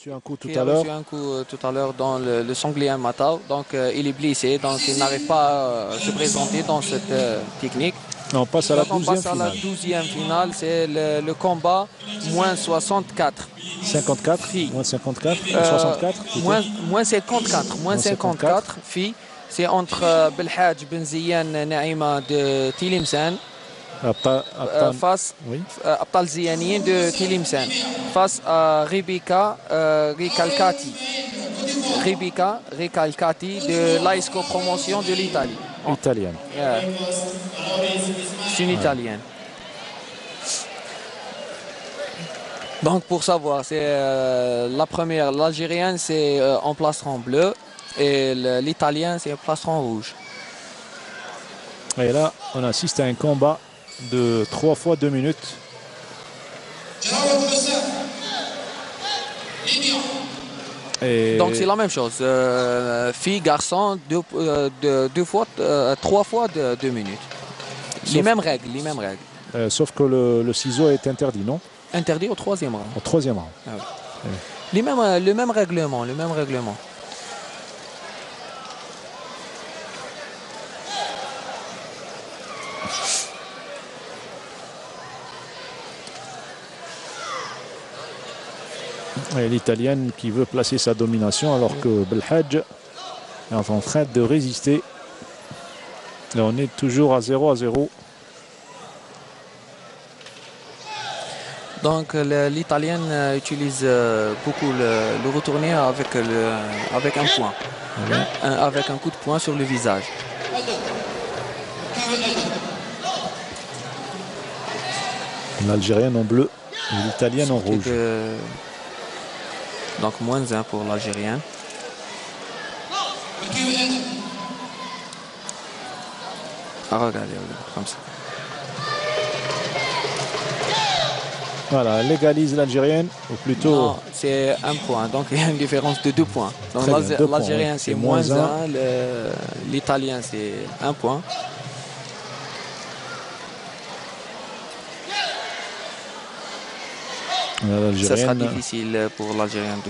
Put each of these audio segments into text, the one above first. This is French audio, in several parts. Qui a reçu un coup tout à l'heure dans le sanglier Matao. Donc il est blessé, donc il n'arrive pas à se présenter dans cette technique. On passe à la 12e finale, c'est le combat moins 64. 54 filles. Moins 54 64 Moins 54 filles. C'est entre Belhadj Benziane Naïma de Tlemcen face à Abtalzianien de Tlemcen face à Rebecca Recalcati. Rebecca Recalcati de l'AISCO Promotion de l'Italie. Italienne. Yeah. C'est une Italienne. Donc pour savoir, c'est la première, l'Algérienne c'est en plastron bleu et l'Italien c'est en plastron rouge. Et là, on assiste à un combat de 3 fois 2 minutes. Et donc c'est la même chose, filles, garçons, trois fois deux minutes. Les mêmes règles. Sauf que le ciseau est interdit, non? Interdit au 3e round. Au 3e round. Ah oui. Oui. Le même règlement. L'Italienne qui veut placer sa domination alors que Belhadj est en train de résister. Et on est toujours à 0-0. Donc l'Italienne utilise beaucoup le retourné avec un point, avec un coup de poing sur le visage. L'Algérienne en bleu, l'Italienne en rouge. Donc moins 1 pour l'Algérien. Ah, regardez, comme ça. Voilà, elle légalise l'Algérienne, ou plutôt... Non, c'est un point, donc il y a une différence de 2 points. Donc l'Algérien c'est moins 1, l'Italien c'est 1 point. Ça sera difficile pour l'Algérienne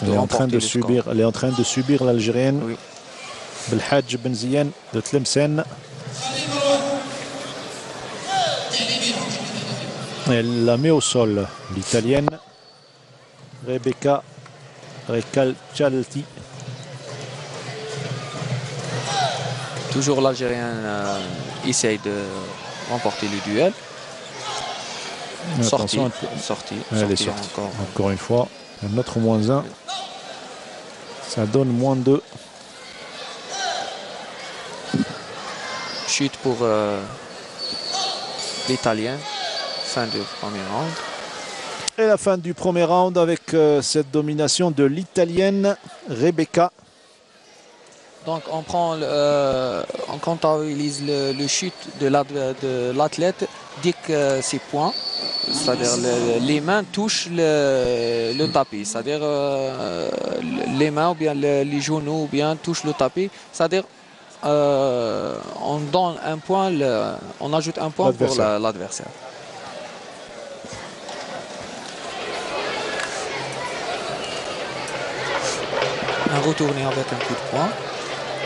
de remporter le score. Elle est en train de subir l'Algérienne. Oui. Belhadj Benziane de Tlemcen. Elle la met au sol, l'Italienne. Rebecca Recalcati. Toujours l'Algérienne essaye de remporter le duel. Sortie, encore une fois, un autre moins 1. Ça donne moins 2. Chute pour l'Italien. Fin du premier round. Et la fin du premier round avec cette domination de l'Italienne Rebecca. Donc on prend, on comptabilise le chute de l'athlète dès que ses points, c'est-à-dire les mains touchent le tapis, c'est-à-dire les mains ou bien les genoux ou bien touchent le tapis, c'est-à-dire on donne un point, on ajoute un point pour l'adversaire. Un retourné avec un coup de poing.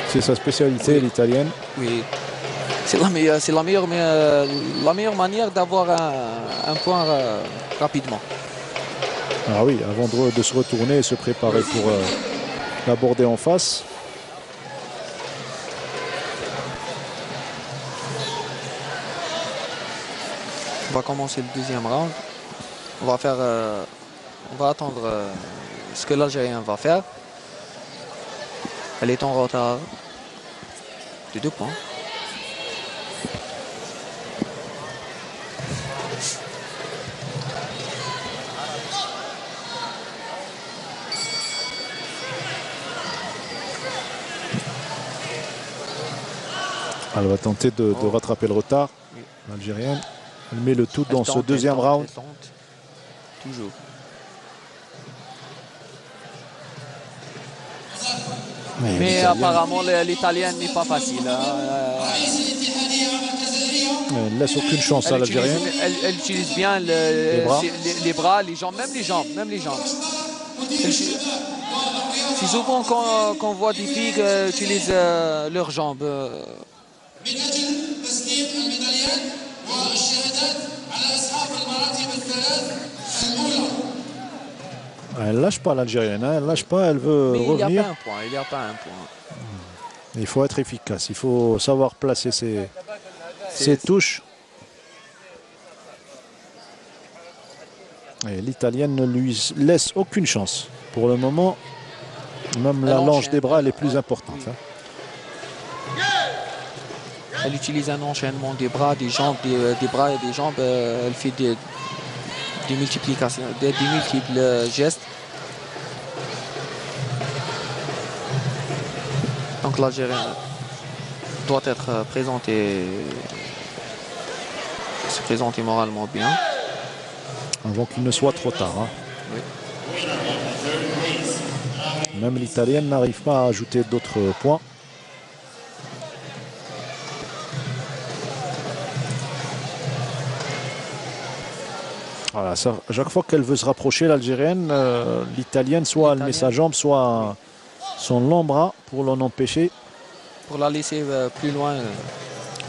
C'est sa spécialité, oui. L'Italienne. Oui, c'est la meilleure manière d'avoir un point rapidement. Ah oui, avant de se retourner et se préparer pour l'aborder en face. On va commencer le 2e round. On va faire, on va attendre ce que l'Algérien va faire. Elle est en retard de 2 points. Elle va tenter de rattraper le retard, oui. L'Algérienne. Elle met le tout dans ce 2e round. Toujours. Mais apparemment l'Italienne n'est pas facile. mais elle ne laisse aucune chance à l'Algérien. Elle utilise bien les bras, les jambes. C'est souvent qu'on voit des filles qui utilisent leurs jambes. Elle lâche pas l'Algérienne, hein. Elle lâche pas, elle veut revenir. Il n'y a pas un point, Il faut être efficace, il faut savoir placer ses touches. Et l'Italienne ne lui laisse aucune chance. Pour le moment, même la longe des bras, elle est plus importante. Oui. Hein. Elle utilise un enchaînement des bras, des jambes, elle fait des multiples gestes. Donc l'Algérien doit être se présenter moralement bien. Avant qu'il ne soit trop tard. Hein. Oui. Même l'Italienne n'arrive pas à ajouter d'autres points. Voilà, ça, chaque fois qu'elle veut se rapprocher, l'Algérienne, l'Italienne, soit elle met sa jambe, soit son long bras pour l'en empêcher. Pour la laisser plus loin.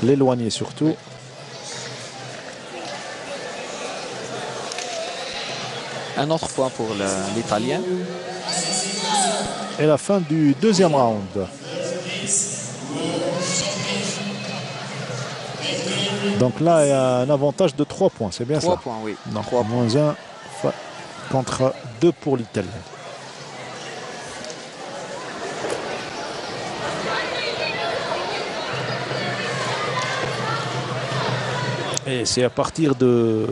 L'éloigner surtout. Oui. Un autre point pour l'Italien. Et la fin du deuxième round. Donc là, il y a un avantage de 3 points, c'est bien ça? 3 points, oui. Donc, 3 moins 1 contre 2 pour l'Italie. Et c'est à partir de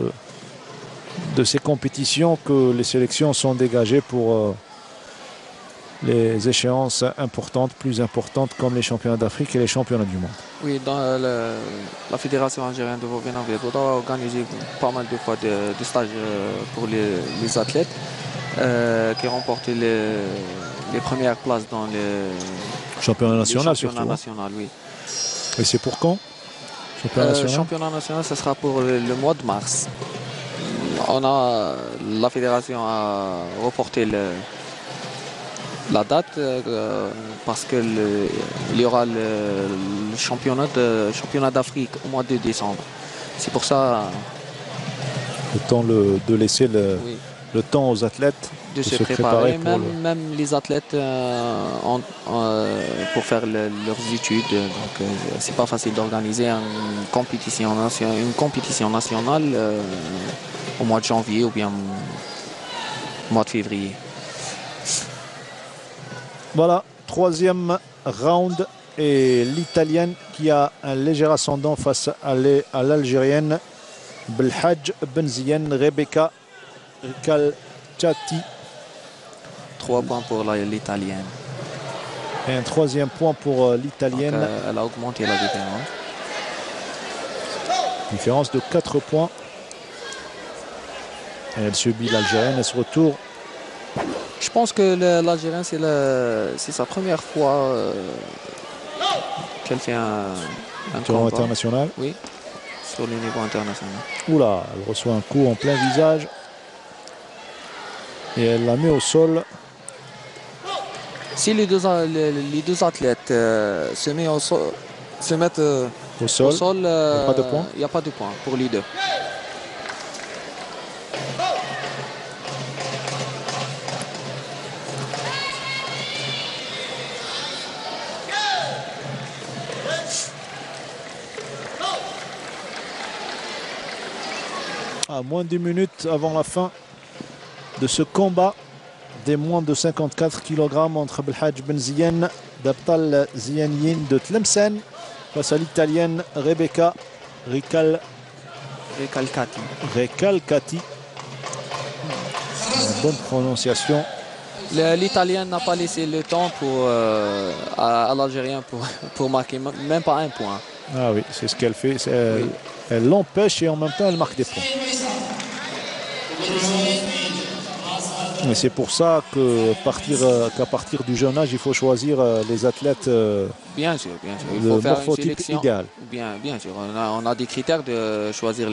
ces compétitions que les sélections sont dégagées pour les échéances importantes, plus importantes, comme les championnats d'Afrique et les championnats du monde. Oui, dans la fédération algérienne de Vovinam Viet Vo Dao a organisé pas mal de fois de stages pour les athlètes qui remportent les premières places dans les championnats nationaux. Oui. Et c'est pour quand? Championnat national, ce sera pour le mois de mars. La fédération a reporté la date parce qu'il y aura le championnat d'Afrique au mois de décembre. C'est pour ça... Le temps de laisser le temps aux athlètes de se préparer. Même les athlètes pour faire leurs études. Donc c'est pas facile d'organiser une compétition nationale au mois de janvier ou bien au mois de février. Voilà, troisième round et l'Italienne qui a un léger ascendant face à l'Algérienne Belhadj Benziane, Rebecca Recalcati. 3 points pour l'Italienne. Et un troisième point pour l'Italienne. Elle a augmenté la différence. Différence de 4 points. Et elle subit l'Algérienne à ce retour. Je pense que l'Algérienne, c'est sa première fois qu'elle fait un tournoi international. Oui, sur le niveau international. Oula, elle reçoit un coup en plein visage. Et elle la met au sol. Si les deux athlètes se mettent au sol, il n'y a pas de points pour les deux. À moins de 10 minutes avant la fin de ce combat des moins de 54 kg entre Belhadj Benziane d'Abtal Zianiyin de Tlemcen face à l'Italienne Rebecca Recalcati. Bonne prononciation. L'Italienne n'a pas laissé le temps à l'Algérien pour marquer même pas un point. Ah oui, c'est ce qu'elle fait. Elle l'empêche et en même temps elle marque des points. Mais c'est pour ça qu'à partir du jeune âge, il faut choisir les athlètes le morphotype idéal. Bien sûr, on a des critères de choisir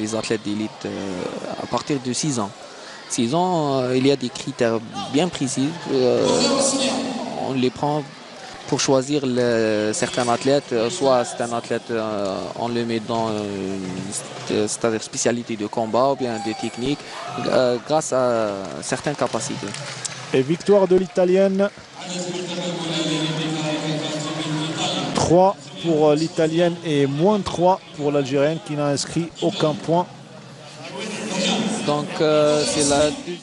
les athlètes d'élite à partir de 6 ans. 6 ans, il y a des critères bien précis. On les prend pour choisir certains athlètes. Soit c'est un athlète, on le met dans une spécialité de combat ou bien de technique, grâce à certaines capacités. Et victoire de l'Italienne. 3 pour l'Italienne et moins 3 pour l'Algérienne qui n'a inscrit aucun point. Donc c'est la